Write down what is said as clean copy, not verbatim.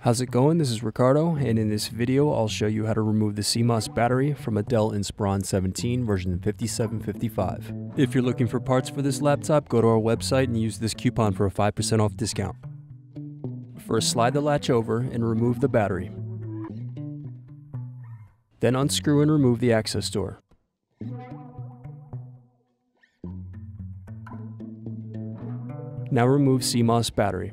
How's it going? This is Ricardo, and in this video I'll show you how to remove the CMOS battery from a Dell Inspiron 17 version 5755. If you're looking for parts for this laptop, go to our website and use this coupon for a 5% off discount. First, slide the latch over and remove the battery. Then unscrew and remove the access door. Now remove CMOS battery.